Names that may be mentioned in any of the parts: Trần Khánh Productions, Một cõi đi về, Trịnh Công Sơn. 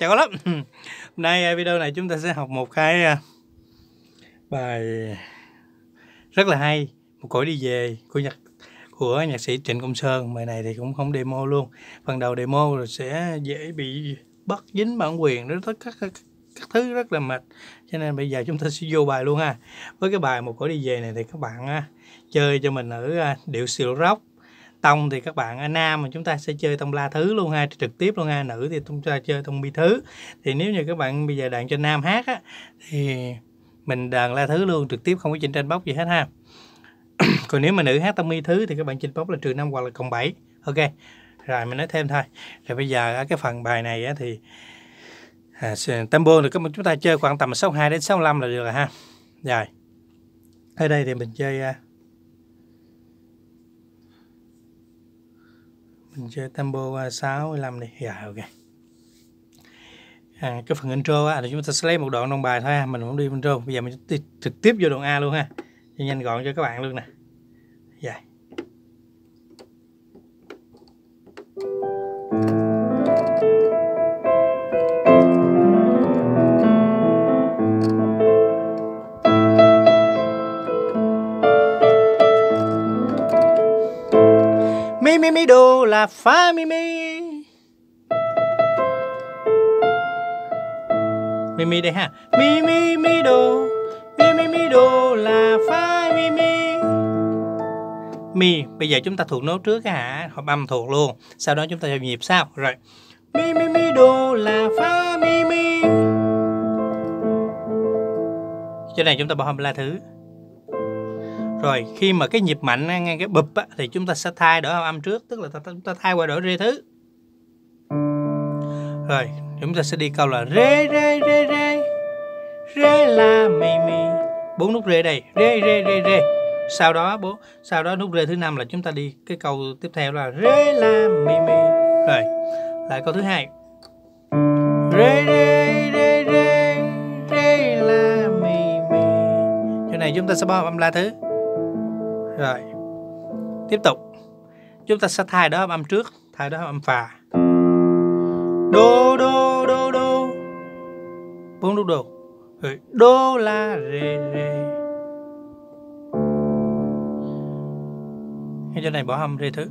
chào các lớp. Hôm nay video này chúng ta sẽ học một cái bài rất là hay, Một cõi đi về của nhạc sĩ Trịnh Công Sơn. Bài này thì cũng không demo luôn, phần đầu demo rồi sẽ dễ bị bắt dính bản quyền đến tất các thứ rất là mệt, cho nên bây giờ chúng ta sẽ vô bài luôn ha. Với cái bài Một cõi đi về này thì các bạn chơi cho mình ở điệu siêu rock. Tông thì các bạn nam mà chúng ta sẽ chơi tông la thứ luôn ha, trực tiếp luôn ha. Nữ thì chúng ta chơi tông bi thứ. Thì nếu như các bạn bây giờ đàn cho nam hát á, thì mình đàn la thứ luôn, trực tiếp không có chỉnh trên bóc gì hết ha. Còn nếu mà nữ hát tông mi thứ thì các bạn chỉnh bóc là -5 hoặc là +7. Ok, rồi mình nói thêm thôi. Rồi bây giờ cái phần bài này á, thì tempo thì các bạn chúng ta chơi khoảng tầm 62 đến 65 là được rồi ha. Rồi, ở đây thì mình chơi tempo 65 đi. Dạ, ok. Cái phần intro á, thì chúng ta sẽ lấy một đoạn trong bài thôi ha. Mình không đi intro. Bây giờ mình trực tiếp vô đoạn A luôn ha, cho nhanh gọn cho các bạn luôn nè. Dạ. Mi mi đô là fa mi mi. Mi mi đây ha. Mi mi mi đô. Mi mi mi đô là fa mi mi. Mi, bây giờ chúng ta thuộc nốt trước cái hạ hợp âm thuộc luôn. Sau đó chúng ta vào nhịp sau. Rồi. Mi mi mi đô là fa mi mi. Chỗ này chúng ta bỏ hầm la thứ. Rồi khi mà cái nhịp mạnh ngang cái bụp á, thì chúng ta sẽ thay đổi âm trước, tức là chúng ta thay qua đổi rê thứ. Rồi chúng ta sẽ đi câu là rê rê rê rê rê la mi mi, 4 nút rê đây, rê rê rê rê. Sau đó nút rê thứ 5 là chúng ta đi cái câu tiếp theo là rê la mi mi. Rồi lại câu thứ 2 rê rê rê rê rê la mi mi. Chỗ này chúng ta sẽ bao âm la thứ. Rồi tiếp tục chúng ta sẽ thay đó âm trước, thay đó âm phà đô đô đô đô, 4 nút đô. Rồi đô la rê rê, cái chỗ này bỏ âm rê thứ,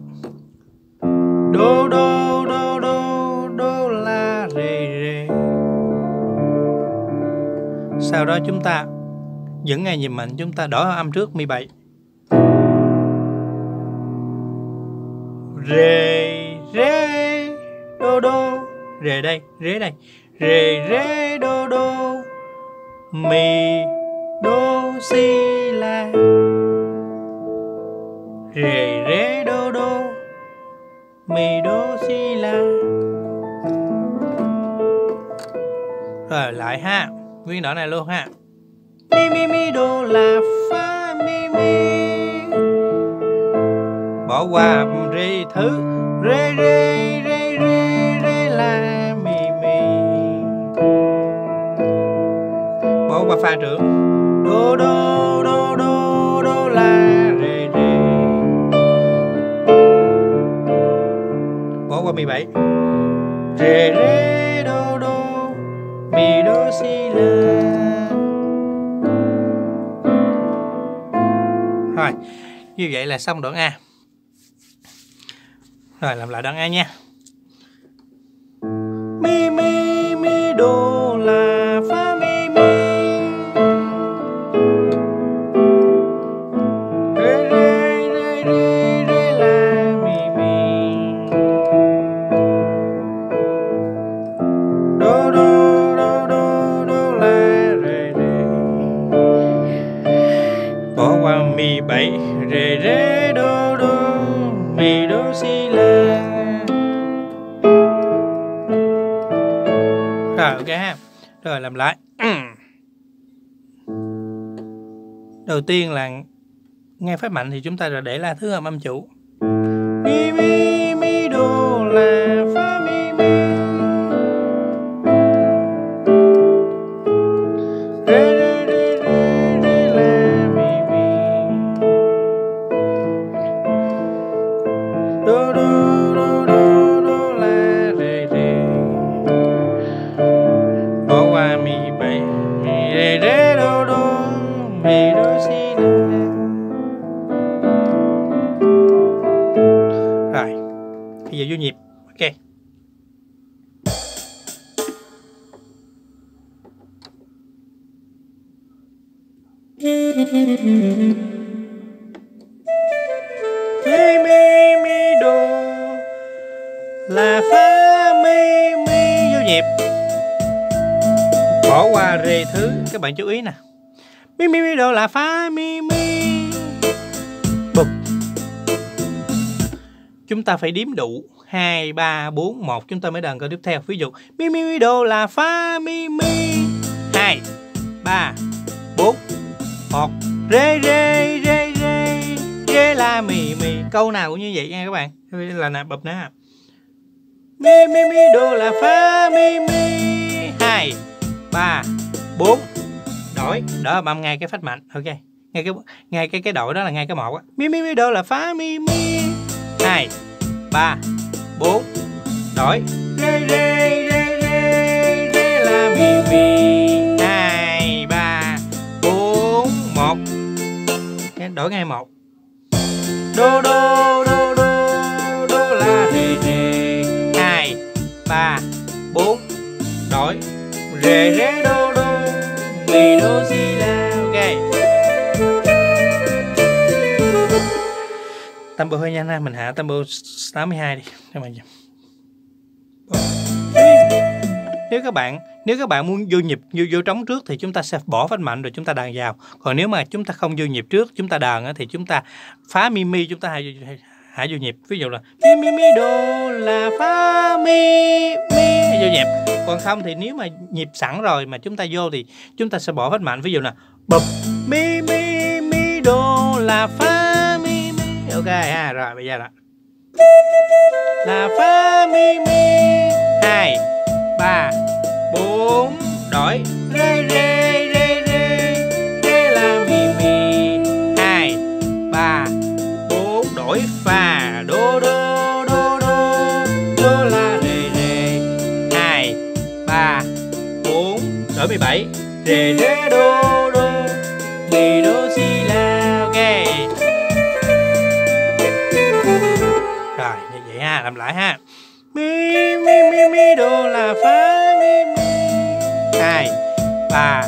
đô đô đô đô đô la rê rê. Sau đó chúng ta những ngày nhịp mạnh chúng ta đổi âm trước mi 7, rê rê đô đô, rê đây, rê đây, rê rê đô đô mi đô si la, rê rê đô đô mi đô si la. Rồi lại ha, nguyên đoạn này luôn ha. Mi mi mi đô la fa mi mi, bỏ qua rê thứ, rê rê rê rê rê la mi mi, bỏ qua pha trưởng, đô đô đô đô đô la rê rê, bỏ qua mi 7, rê rê đô đô mi đô si la. Rồi như vậy là xong đoạn A. Rồi làm lại đoạn A nha. Mi mi mi đô la fa mi mi, rê rê rê rê rê la mi mi, đô đô đô đô đô la rê rê, bỏ qua mi 7, rê rê đô đô mi đô si la. Rồi ok ha. Rồi làm lại. Đầu tiên là nghe phát mạnh thì chúng ta rồi để la thứ âm chủ. Mi mi mi đô la fa mi mi, rê rê rê rê rê la mi mi, đô đô đô đô đô la rê rê. Bây giờ vô nhịp. Ok. Mi mi mi đô là fa mi mi, vô nhịp. Bỏ qua rê thứ, các bạn chú ý nè. Mi mi mi đô là fa mi mi. Bụp. Chúng ta phải đếm đủ 2 3 4 1 chúng ta mới đàn câu tiếp theo. Ví dụ mi mi mi đô là fa mi mi. 2 3 4 1 rê rê rê rê rê la mi mi. Câu nào cũng như vậy nha các bạn. Là nè, bụp nè. Mi mi mi đô là fa mi mi. 2 3 4 đổi. Đó bấm ngay cái phách mạnh. Ok. Ngay cái đội đó là ngay cái một á. Mi mi mi đô là phá mi mi. 2 3 4 đổi. Rê rê rê rê rê la mi mi. 2 3 4 1. Đổi ngay một. Đô đô đô đô đô la rê rê. 2 3 4 đổi. Rê rê đô đô mi đô si la. Ok. Tempo hơi nhanh ha, mình hạ tempo 82 đi. Nếu các bạn muốn vô nhịp, vô trống trước thì chúng ta sẽ bỏ phách mạnh rồi chúng ta đàn vào. Còn nếu mà chúng ta không vô nhịp trước, chúng ta đàn thì chúng ta phá mi mi, chúng ta hạ vô nhịp. Ví dụ là mi mi mi đô là phá mi mi, vô nhịp. Còn không thì nếu mà nhịp sẵn rồi mà chúng ta vô thì chúng ta sẽ bỏ phách mạnh. Ví dụ là bụp mi mi mi đô là phá mi. Ok ha, rồi bây giờ đó là fa mi mi. 2 3 4 đổi. Rê rê rê rê rê la mi mi. 2 3 4 đổi. Fa đô đô đô đô đô la rê rê. 2 3 4 đổi 17. Rê rê đô đô mi đô si la. Ok. Rồi, như vậy ha, làm lại ha. Mi mi mi mi đô là phá mi mi. 2 3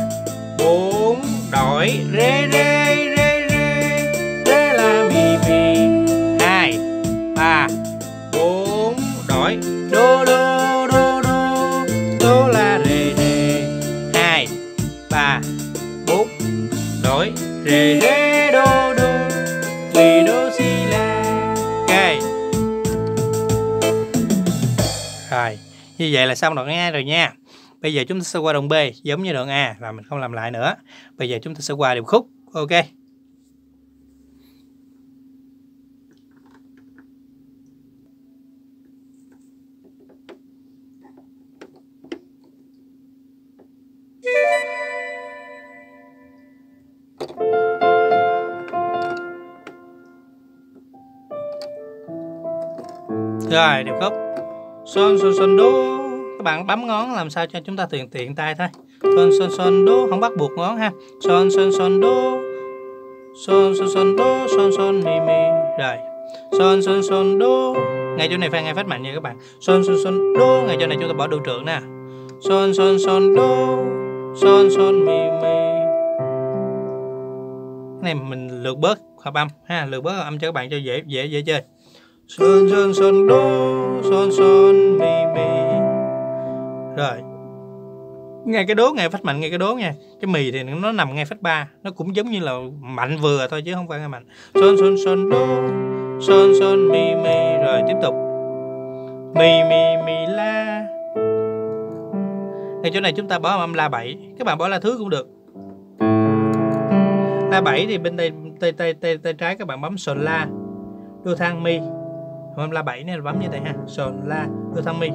4 đổi. Rê rê rê rê rê la mi mi. 2 3 4 đổi. Đô đô đô đô đô la rê rê. 2 3 4 đổi. Rê rê đô đô mi đô si la. Ok. Rồi, như vậy là xong đoạn A rồi nha. Bây giờ chúng ta sẽ qua đoạn B giống như đoạn A và mình không làm lại nữa. Bây giờ chúng ta sẽ qua điệp khúc. Ok. Rồi, điệp khúc. Son son son đô, các bạn bấm ngón làm sao cho chúng ta tiện tay thôi. Son son son đô, không bắt buộc ngón ha. Son son son đô, son son son đô, son son mi mi. Rồi, son son son đô, ngay chỗ này phải ngay phát mạnh nha các bạn. Son son son đô, ngay chỗ này chúng ta bỏ đô trưởng nè. Son son son đô, son son mi mi. Cái này mình lượt bớt hợp âm ha, lượt bớt hợp âm cho các bạn cho dễ chơi. Son son son đô, son son mi mi. Rồi, ngay cái đố, ngay phách mạnh, ngay cái đố nha. Cái mì thì nó nằm ngay phách 3. Nó cũng giống như là mạnh vừa thôi chứ không phải ngay mạnh. Son son son đô, son son mi mi. Rồi tiếp tục. Mi mi mi la. Ngay chỗ này chúng ta bỏ âm la 7. Các bạn bỏ la thứ cũng được. La 7 thì bên tay trái các bạn bấm sol la đô thang mi. Hôm la 7 này là bấm như thế ha. Sol la đô thang mi.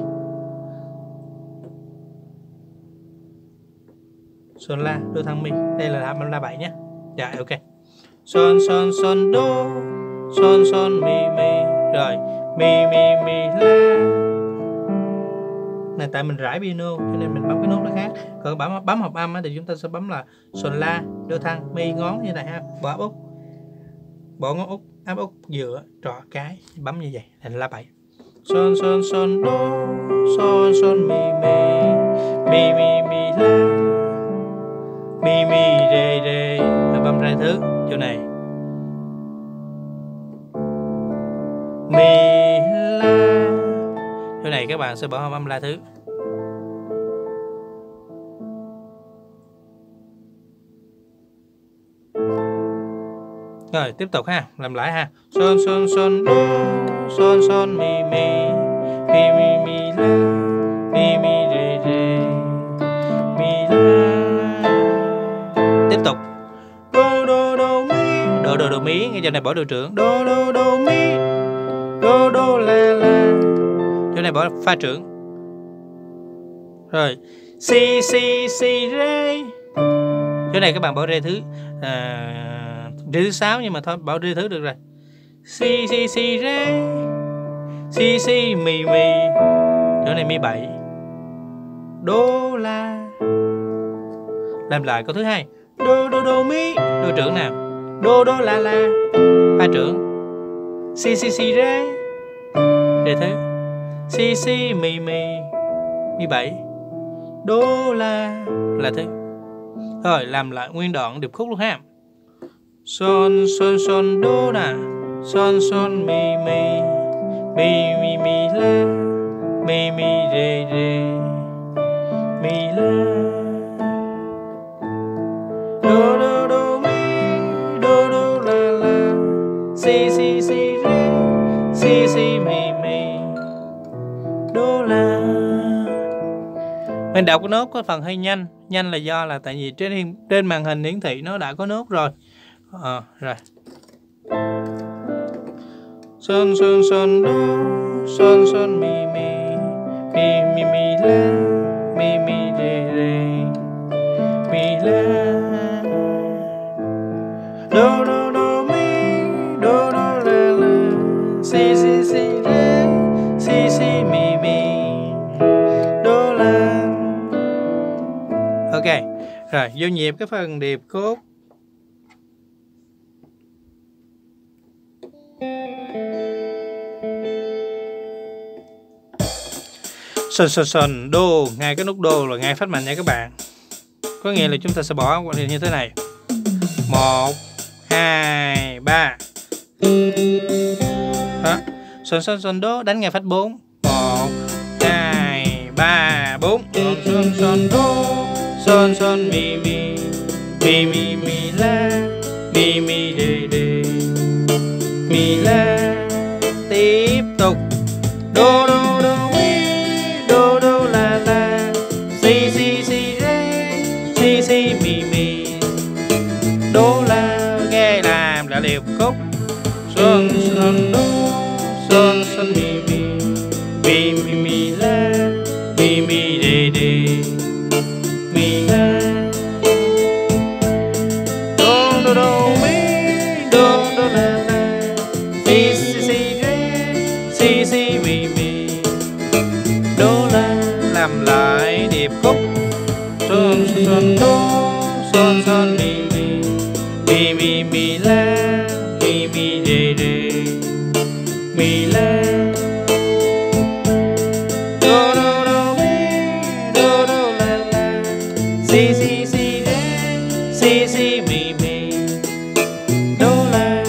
Sol la đô thang mi. Đây là âm la 7 nhé. Dạ ok. Son son son đô, son son mi mi. Rồi mi mi mi la. Này tại mình rải piano cho nên mình bấm cái nốt nó khác. Còn bấm hợp âm thì chúng ta sẽ bấm là sol la đô thang mi ngón như này ha. Bỏ úp. Bỏ ngón út, áp út, dựa, trọ, cái, bấm như vậy, thành la 7. Sơn sơn sơn đô, sơn sơn mi mi, mi mi mi la, mi mi re re. Bấm ra thứ chỗ này. Mi la. Chỗ này các bạn sẽ bỏ âm la thứ. Rồi tiếp tục ha, làm lại ha. Sơn sơn sơn đô, sơn sơn mi mi, mi mi mi la, mi mi re re, mi la. Tiếp tục. Đô đô đô mi, đô đô mi, ngay giờ này bỏ đô trưởng. Đô đô đô mi, đô đô la la. Chỗ này bỏ pha trưởng. Rồi si si si re. Chỗ này các bạn bỏ re thứ rê thứ 6, nhưng mà thôi bảo rê thứ được rồi. Si si si rê, si si mi mi. Chỗ này mi 7, đô la. Làm lại câu thứ hai. Đô đô đô mi, đô trưởng nào. Đô đô la la, pha trưởng. Si si si rê, rê thứ. Si si mi mi, mi 7, đô la thứ. Rồi làm lại nguyên đoạn điệp khúc luôn ha. Son son son đô nè, son son mi mi, mi mi mi la, mi mi re re, mi la. Đô đô đô mi, đô đô la la, si si si re, si si mi mi, đô la. Mình đọc cái nốt có phần hơi nhanh, nhanh là do là tại vì trên màn hình hiển thị nó đã có nốt rồi. Rồi. Sơn sơn sơn đô, sơn sơn mi mi, mi mi mi la, mi mi re re, mi la. Đô đô đô mi, đô đô la la, si si si re, si si mi mi, đô la. Ok, rồi vô nhịp cái phần điệp khúc. Sơn sơn sơn đô, ngay cái nút đô là ngay phát mạnh nha các bạn. Có nghĩa là chúng ta sẽ bỏ quan điểm như thế này. 1 2 3. Sơn sơn sơn đô đánh ngay phát 4. 1 2 3 4. Sơn sơn đô, sơn sơn mi mi, mi mi mi la, mi mi đề đề, mi la. Tiếp tục. Đô đô đô la. Nghe làm là điệp khúc. Sơn sơn đô, sơn sơn mi mi, mi mi mi la, mi mi đề đề, mi la. Đô đô đô mi, đô đô la la, si si si re, si si mi mi, đô la. Làm lại điệp khúc. Sơn sơn đô, sơn sơn mi mi, mi mi mi la, mi mi re re, mi la. Đô đô đô mi, đô đô la la, si si si re, si si mi mi, đô la.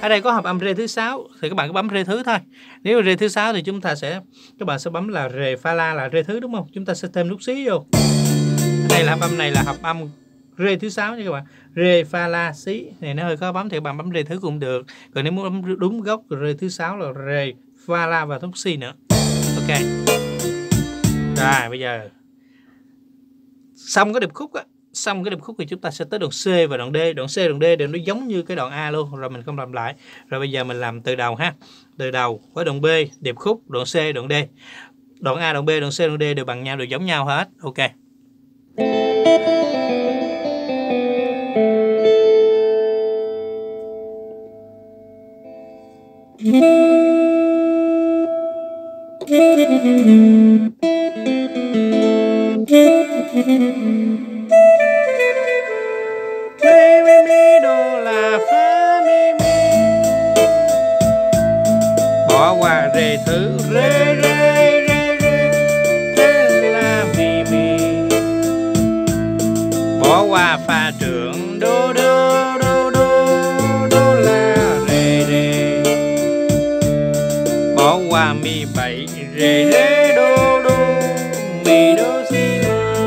Ở đây có hợp âm rê thứ 6 thì các bạn cứ bấm rê thứ thôi. Nếu rê thứ 6 thì chúng ta sẽ các bạn sẽ bấm là rê pha la là rê thứ đúng không? Chúng ta sẽ thêm nút xí vô. Ở đây là hợp âm này là hợp âm rê thứ 6 nha các bạn. Rê pha la xí này nó hơi khó bấm thì các bạn bấm rê thứ cũng được. Còn nếu muốn bấm đúng gốc rê thứ 6 là rê pha la và thúc xi nữa. Ok. Rồi bây giờ xong cái điệp khúc á, xong cái điệp khúc thì chúng ta sẽ tới đoạn C và đoạn D. Đoạn C đoạn D đều nó giống như cái đoạn A luôn, rồi mình không làm lại. Rồi bây giờ mình làm từ đầu ha. Từ đầu với đoạn B, điệp khúc, đoạn C, đoạn D. Đoạn A, đoạn B, đoạn C, đoạn D đều bằng nhau, đều giống nhau hết. Ok. Bỏ bỏ qua rê thứ rê rê rê rê rê la mi mi, bỏ qua pha trưởng đô đô đô đô đô la rê rê, bỏ qua mi bảy rê rê đô đô mi đô si la.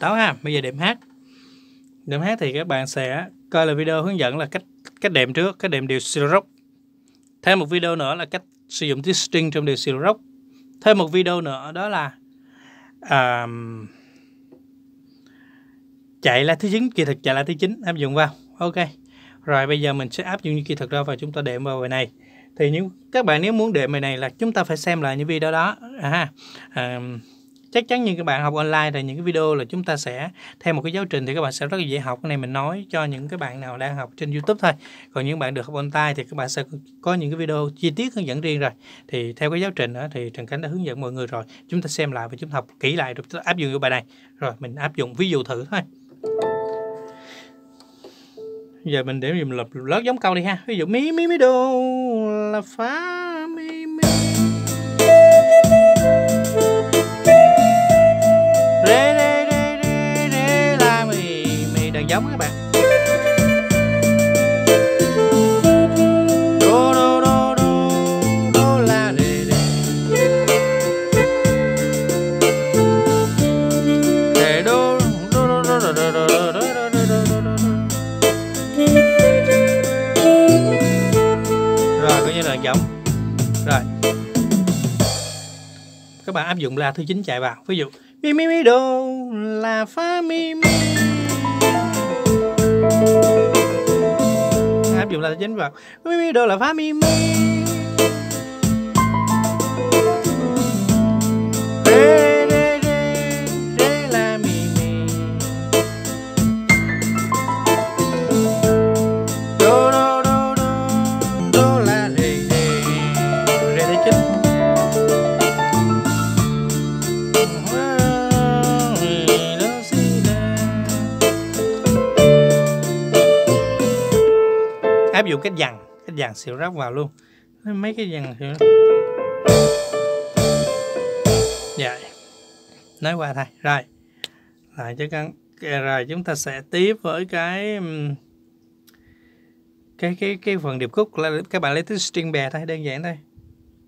Tông B bây giờ điểm hát. Điểm hát thì các bạn sẽ coi là video hướng dẫn là cách đệm trước, cách đệm điệu siêu rock. Thêm một video nữa là cách sử dụng tiếng string trong điệu siêu rock. Thêm một video nữa đó là chạy là thứ 9, kỹ thuật chạy là thứ 9 áp dụng vào. Ok. Rồi bây giờ mình sẽ áp dụng những kỹ thuật đó và chúng ta đệm vào bài này. Thì những các bạn nếu muốn đệm bài này là chúng ta phải xem lại những video đó. Chắc chắn như các bạn học online rồi, những cái video là chúng ta sẽ theo một cái giáo trình thì các bạn sẽ rất là dễ học. Cái này mình nói cho những cái bạn nào đang học trên YouTube thôi. Còn những bạn được học online thì các bạn sẽ có những cái video chi tiết hướng dẫn riêng rồi. Thì theo cái giáo trình đó thì Trần Khánh đã hướng dẫn mọi người rồi. Chúng ta xem lại và chúng ta học kỹ lại rồi chúng ta áp dụng cái bài này. Rồi mình áp dụng ví dụ thử thôi. Giờ mình để mình lập lớp giống câu đi ha. Ví dụ mi mi mi đô là phá mi mi rê rê rê rê rê la mì mì đàn giống các bạn. Đô đô đô đô đô la rê rê rê đô đô đô đô đô đô đô đô đô đô. Rồi coi như đàn giống. Rồi các bạn áp dụng la thứ 9 chạy vào. Ví dụ mi mi mi đô la fa mi mi, áp dụng là chính vào mi mi đô la fa mi mi rê rê rê rê la mi mi đô đô đô đô đô la rê rê rê thứ 9. Áp dụng cách dằn siêu ráp vào luôn. Mấy cái dằn siêu vậy. Nói qua thôi. Rồi. Lại cho căng. Rồi chúng ta sẽ tiếp với cái phần điệp khúc là các bạn lấy tiếng string bè thôi, đơn giản thôi.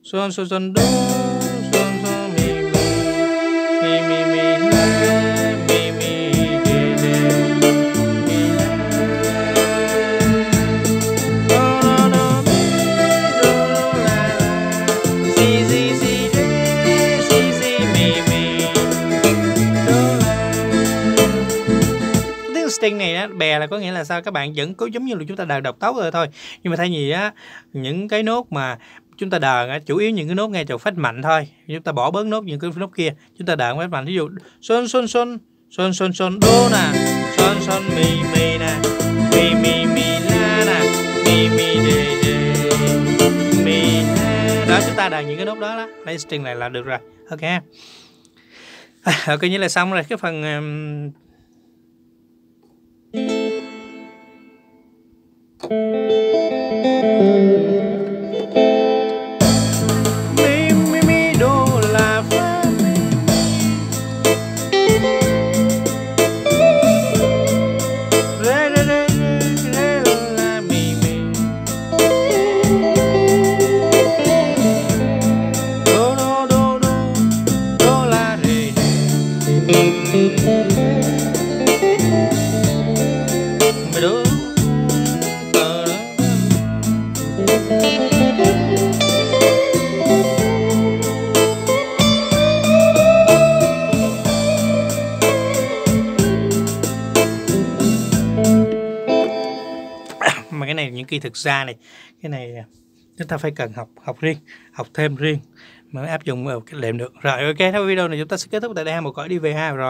Son son son do son son mi mi mi mi mi mi. casting này á, bè là có nghĩa là sao các bạn vẫn có giống như là chúng ta đờ độc tấu rồi thôi, nhưng mà thay vì á những cái nốt mà chúng ta đờ chủ yếu những cái nốt ngay chỗ phách mạnh thôi, chúng ta bỏ bớt nốt những cái nốt kia, chúng ta đờ phách mạnh, ví dụ son son son son son son đô nè, son son mi mi nè, mi mi mi la nè, mi mi đề đề mi la. Đó, chúng ta đờ những cái nốt đó đó, lấy string này là được rồi. Ok, ok, như là xong rồi cái phần khi thực ra này, cái này chúng ta phải cần học riêng, học thêm riêng mới áp dụng vào cái đệm được. Rồi ok, theo video này chúng ta sẽ kết thúc tại đây ha, Một cõi đi về ha rồi.